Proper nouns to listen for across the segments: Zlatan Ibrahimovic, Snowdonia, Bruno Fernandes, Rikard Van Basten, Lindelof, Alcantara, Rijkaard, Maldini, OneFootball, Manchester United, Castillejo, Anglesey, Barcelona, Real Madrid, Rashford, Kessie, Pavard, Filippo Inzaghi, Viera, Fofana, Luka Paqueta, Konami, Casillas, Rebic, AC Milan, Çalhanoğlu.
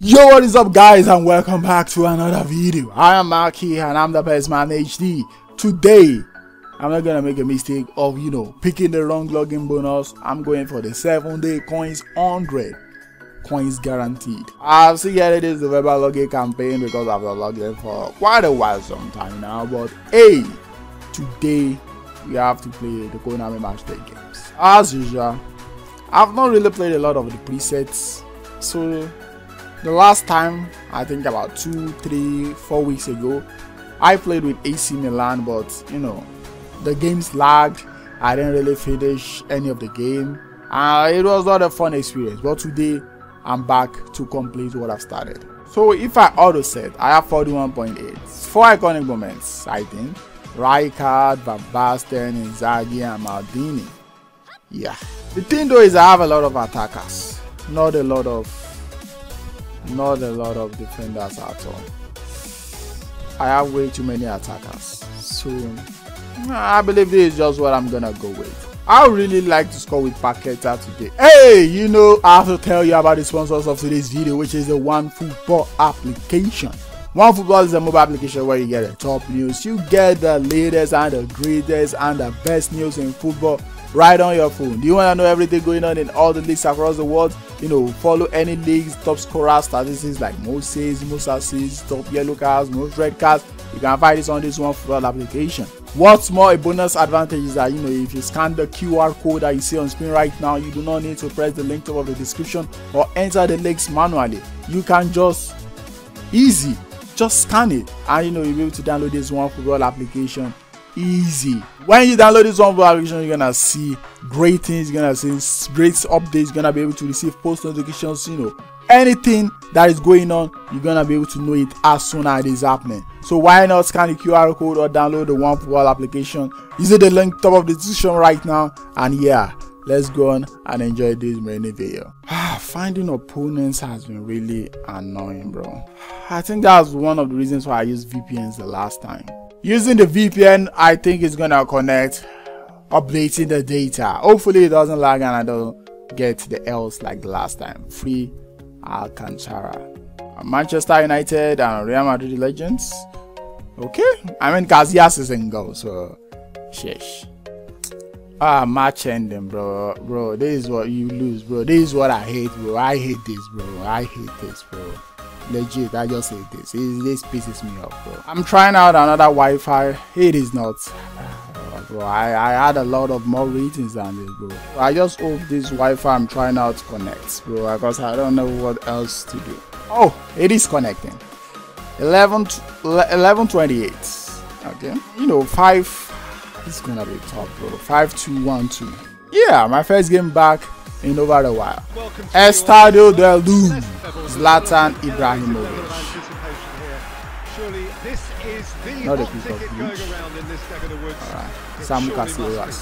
Yo, what is up guys, and welcome back to another video. I am Maki and I'm the best man HD. Today I'm not gonna make a mistake of picking the wrong login bonus. I'm going for the 7-day coins, 100 coins guaranteed. I've seen here it is the verbal login campaign because I've logged in for quite a while sometime now, but hey, today we have to play the Konami matchday games. As usual, I've not really played a lot of the presets, so the last time, I think about 2, 3, 4 weeks ago, I played with AC Milan, but the games lagged. I didn't really finish any of the game. It was not a fun experience, but today I'm back to complete what I've started. So if I auto set, I have 41.8, 4 iconic moments, I think. Rijkaard, Van Basten, Inzaghi, and Maldini. Yeah. The thing though is I have a lot of attackers, not a lot of defenders at all. I have way too many attackers, so I believe this is just what I'm gonna go with. I really like to score with Paqueta today. Hey, I have to tell you about the sponsors of today's video, which is the OneFootball application. OneFootball is a mobile application where you get the top news, you get the latest and the greatest and the best news in football right on your phone. Do you want to know everything going on in all the leagues across the world? Follow any leagues, top scorer statistics like most saves, most assists, top yellow cards, most red cards. You can find this on this OneFootball application. What's more, a bonus advantage is that if you scan the QR code that you see on screen right now, you do not need to press the link top of the description or enter the links manually. You can just scan it and you'll be able to download this OneFootball application. Easy. When you download this OneFootball application, you're gonna see great things, you're gonna see great updates, you're gonna be able to receive post notifications, anything that is going on, you're gonna be able to know it as soon as it is happening. So why not scan the QR code or download the OneFootball application using the link top of the description right now? And yeah, let's go on and enjoy this mini video. Finding opponents has been really annoying, bro. I think that's one of the reasons why I used VPNs the last time. Using the VPN, I think it's gonna connect, updating the data. Hopefully it doesn't lag and I don't get the else like the last time. Free Alcantara. Manchester United and Real Madrid legends. Okay, I mean Casillas is in goal, so sheesh. Match ending, bro. Bro, this is what you lose, bro. This is what I hate, bro. I hate this, bro. I hate this, bro. Legit, I just hate this. This pisses me off, bro. I'm trying out another Wi-Fi. It is not, bro. I had a lot of more ratings than this, bro. I just hope this Wi-Fi I'm trying out connects, bro, because I don't know what else to do. Oh, it is connecting. 1128. Okay, 5. It's gonna be tough, bro. 5-2-1-2. Yeah, my first game back in over a while. Estadio del Doom, Zlatan Ibrahimovic. Not a piece of news. Alright, Sam Casillas.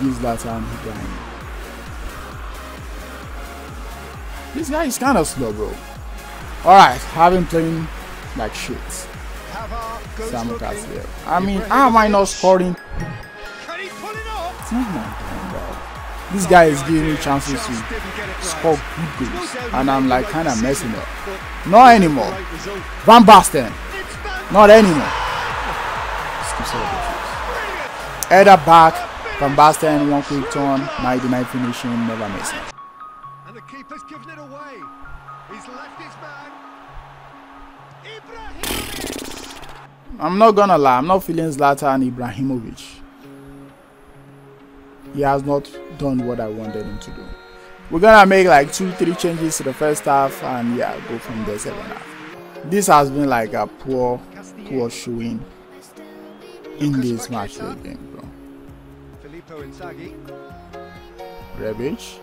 Give Zlatan Ibrahimovic. This guy is kind of slow, bro. Alright, have him playing like shit. Sam Casillas. I mean, how am I not scoring? Oh, this guy is giving me chances to score good goals and I'm like kind of messing up. Not anymore. Van Basten. Not anymore. Header back. Van Basten, one quick turn. 99 finishing, never missing. And the keeper's given it away. He's left his man. Ibrahimovic. I'm not gonna lie, I'm not feeling Zlatan Ibrahimovic. He has not done what I wanted him to do. We're gonna make like 2-3 changes to the first half and yeah, go from the second half. This has been like a poor showing in this match game, bro. Filippo Inzaghi. Rebic.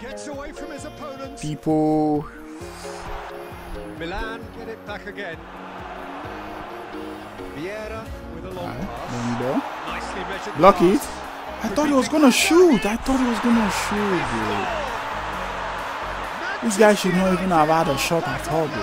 Gets away from his opponents. People. Milan get it back again. Viera with a long pass. Block it. I thought he was gonna shoot. Bro. This guy should not even have had a shot at all, bro.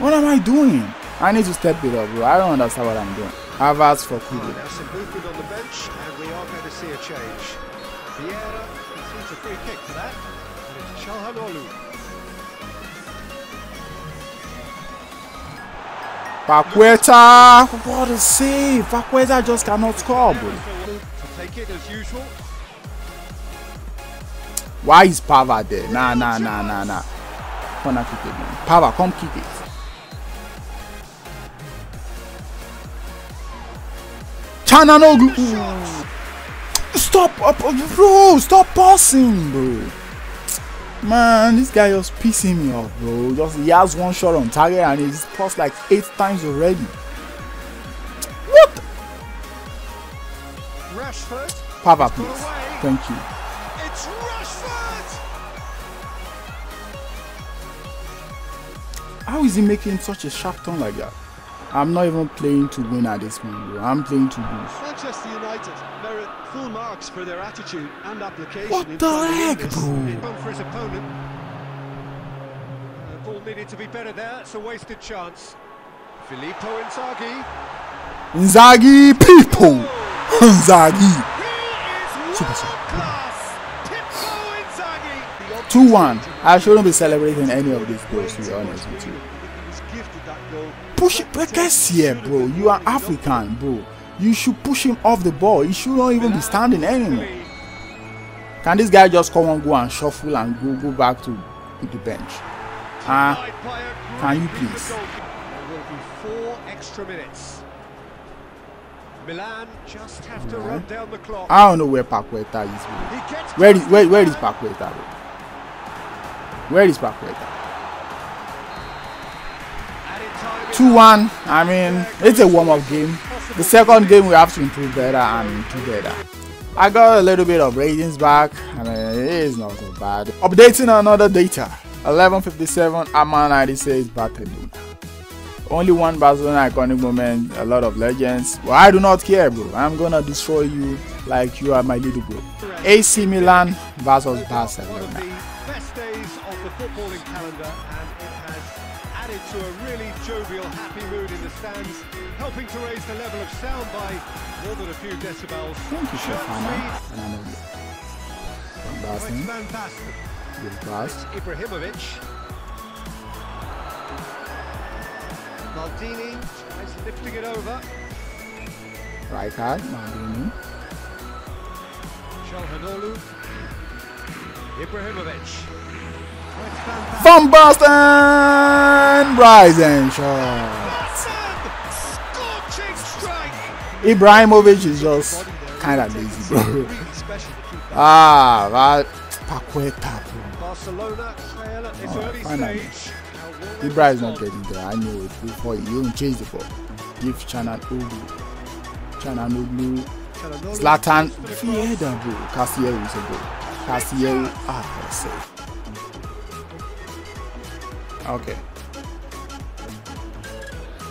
What am I doing? I need to step it up, bro. I don't understand what I'm doing. I've asked for Kudo. Now some movement on the bench, and we are going to see a change. Viera is It's a free kick for that. And it's Çalhanoğlu. Paqueta! What a save! Paqueta just cannot score, bro. Take it as usual. Why is Pavard there? Nah. Corner kick again. Pavard, come kick it. Çalhanoğlu! Stop! Bro, stop passing, bro. Man, this guy just pissing me off, bro. He has one shot on target and he's passed like 8 times already. What? Rashford. Pavard, please. Thank you. It's Rashford. How is he making such a sharp turn like that? I'm not even playing to win at this moment, bro. I'm playing to lose. Manchester United merit full marks for their attitude and application. What the heck, bro? For his opponent. The ball needed to be better there. It's a wasted chance. Filippo Inzaghi. Inzaghi, people. Inzaghi. Super class. 2-1. I shouldn't be celebrating any of these goals, to be honest with you. Push it, Kessie, bro. You are African, bro. You should push him off the ball. He should not even be standing anymore. Can this guy just come and go and shuffle and go back to the bench? Can you please? There will be 4 extra minutes. Milan just have to run down the clock. I don't know where Paqueta is. Where is Paqueta? Where is Paqueta? 2-1. I mean, it's a warm-up game. The second game we have to improve better and do better. I got a little bit of ratings back. I mean, it is not so bad. Updating another data. 11:57. Amal 96. Barcelona. Only one Barcelona iconic moment. A lot of legends. But I do not care, bro. I'm gonna destroy you like you are my little bro. AC Milan versus Barcelona. Best days of the footballing calendar. To a really jovial, happy mood in the stands, helping to raise the level of sound by more than a few decibels. Thank you, Zlatan. Van Basten. Ibrahimovic. Maldini is lifting it over. Rijkaard, Maldini. Çalhanoğlu. Ibrahimovic. Van Basten! Rising shot! Ibrahimovic is just kind of lazy, bro. Paqueta, bro. Finally. Ibra is not getting there. I knew it before. You don't change the ball. Give Çalhanoğlu. Zlatan. Viera, bro. Castillejo is a goal. Castillejo, safe. Okay.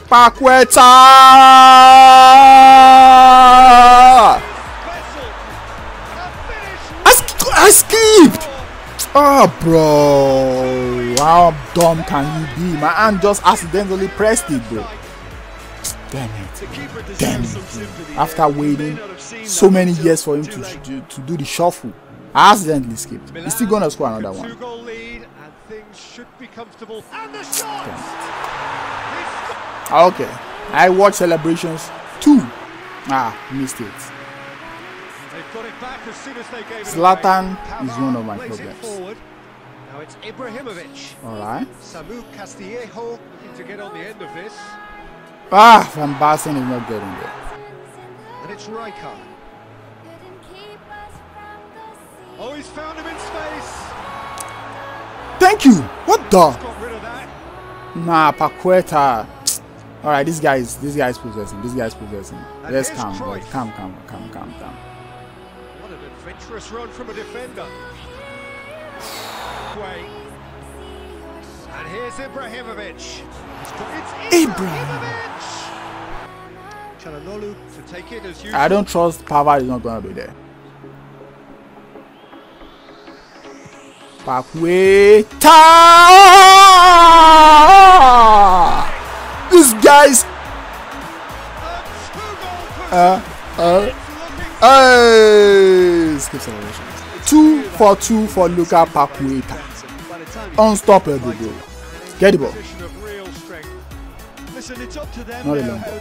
Paqueta! I skipped! Oh, bro. How dumb can you be? My hand just accidentally pressed it, bro. Damn it. After waiting so many years for him to do the shuffle, I accidentally skipped. He's still gonna score another one. Things should be comfortable. And the shot! Okay. I watch celebrations too. Missed it. They've got it back as soon as they gave it. Zlatan is one of my problems. Now it's Ibrahimovic. Alright. Samu Castillejo to get on the end of this. Van Basten is not getting there. And it's Rijkaard. Oh, he's found him in space. Thank you. What the? Nah, Paqueta. All right, this guy's possessing. Let's calm down. What an adventurous run from a defender. And here's Ibrahimovic. It's Ibrahimovic. Çalhanoğlu to take it as usual. I don't trust Pavard is not going to be there. Paqueta! This guy's skip celebrations. 2-4 4-2 for Luka Paqueta. Unstoppable goal. Get the ball. Not a long ball.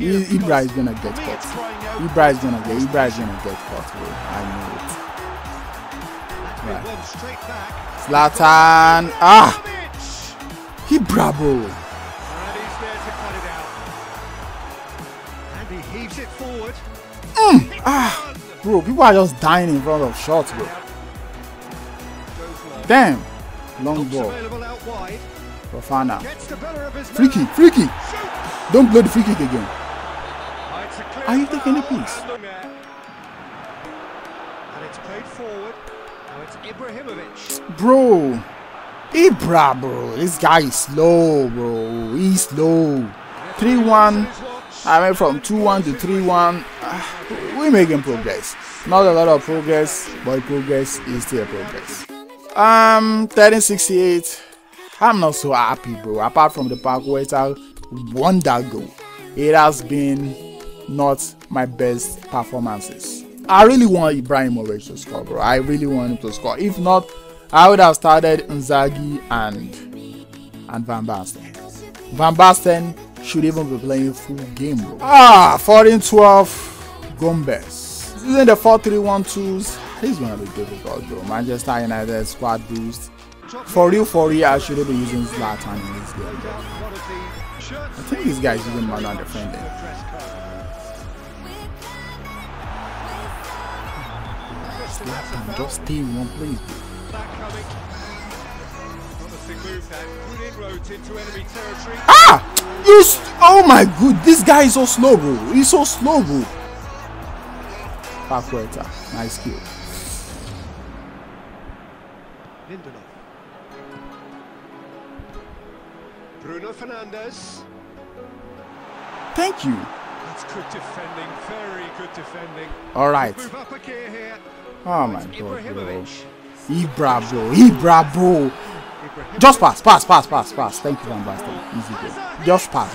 Ibra is gonna get caught. Ibra is gonna get caught. I know it. Right. Zlatan. Ah! Ibra, bro. Ah, bro, people are just dying in front of shots, bro. Damn, long ball. Fofana, free kick, free kick. Don't blow the free kick again. Are you taking a piece? Bro, Ibra, bro, this guy is slow, bro. He's slow. 3-1. I went from 2-1 to 3-1. We're making progress. Not a lot of progress, but progress is still progress. 1368. I'm not so happy, bro. Apart from the Paqueta wonder goal, it has been not my best performances. I really want Ibrahimovic to score, bro. I really want him to score. If not, I would have started Inzaghi and Van Basten. Van Basten should even be playing full game, bro. 14-12 Gomez. This isn't the 4-3-1-2s. This is gonna be difficult, bro. Manchester United squad boost. For real, I shouldn't be using Zlatan in this game, bro. I think this guy is using Manuel defending. Zlatan, just stay in one place, bro. Oh my god, this guy is so slow, bro. He's so slow, bro. Paqueta, nice kill. Lindelof. Bruno Fernandes. Thank you. That's good defending, very good defending. All right. Oh my god, bro. Ibra, bro. Ibra, bro. Just pass. Thank you, Van Basten. Easy game. Just pass.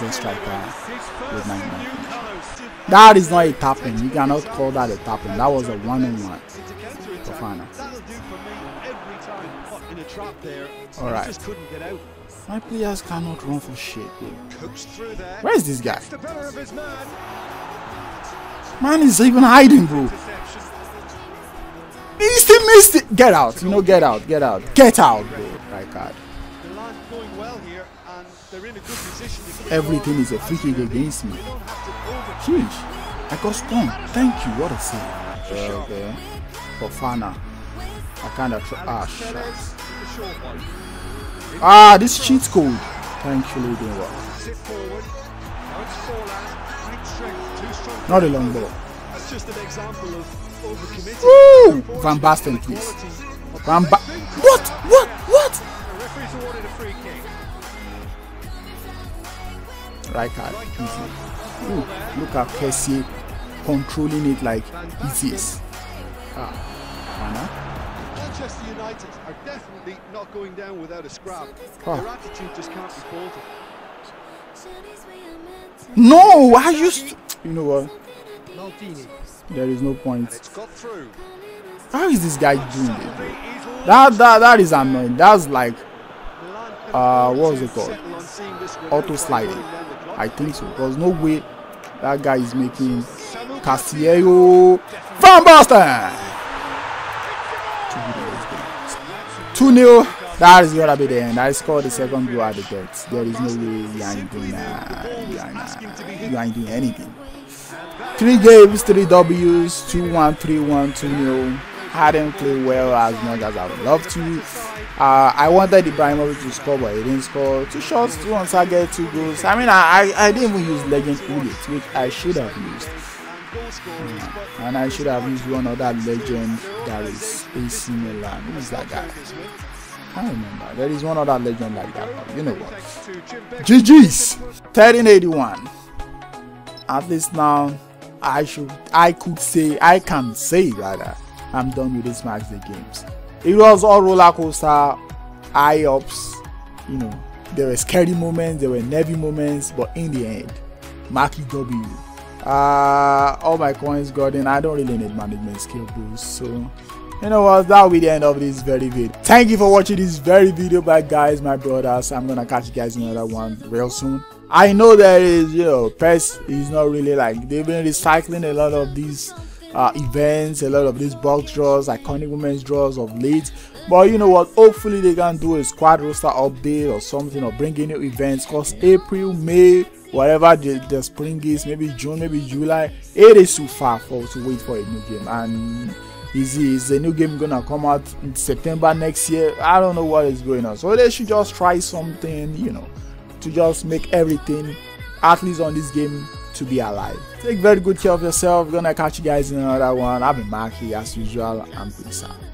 Great striker with 99. That is not a tapping. You cannot call that a tapping. That was a one-on-one. All right. My players cannot run for shit. Where is this guy? Man is even hiding, bro. He still missed it. Get out. No, get out, bro. Rijkaard. Everything is a free kick against me. Sheesh. I got stung. Thank you. What a save. Okay. Fofana. I kind of shit. This cheat code. Thankfully, didn't work. Not a long ball. That's just an example of. Woo! Van Basten, please. What? Rijkaard, easy. Ooh, look at Kessie controlling it like it is. Manchester United are definitely not going down without a scrap. Their attitude just can't be faulted. No, I just. You know what? Maldini. There is no point. How is this guy doing it, bro? That is annoying. That's like what was it called? Auto sliding. I think so. Because no way that guy is making Castillejo. Van Basten! 2-0. That is gonna be the end. I scored the second goal at the death. There is no way you ain't doing anything. 3 games, 3 W's, 2-1, 3-1, 2-0. I didn't play well as much as I would love to. I wanted Ibrahimovic to score, but he didn't score. 2 shots, 2 on target, 2 goals. I mean, I didn't even use legend bullets, which I should have used. And I should have used one other legend that is AC Milan. Who's that guy? I don't remember. There is one other legend like that. You know what? GG's. 1381. At least now, I can say rather, I'm done with this match day games. It was all roller coaster, high ups, you know. There were scary moments, there were nervy moments, but in the end, Maki W All my coins got in. I don't really need management skill boost. So you know what, that'll be the end of this very video. Thank you for watching this very video, bye guys, my brothers. I'm gonna catch you guys in another one real soon. I know there is, you know, PES is not really like, they've been recycling a lot of these events, a lot of these box draws, iconic women's draws of late. But you know what, hopefully they can do a squad roster update or something, or bring in new events, cause April, May, whatever the spring is, maybe June, maybe July, it is too far for to wait for a new game. And is the new game gonna come out in September next year? I don't know what is going on. So they should just try something, you know, to just make everything, at least on this game, to be alive. Take very good care of yourself. Gonna catch you guys in another one. I've been Maki as usual, and peace out.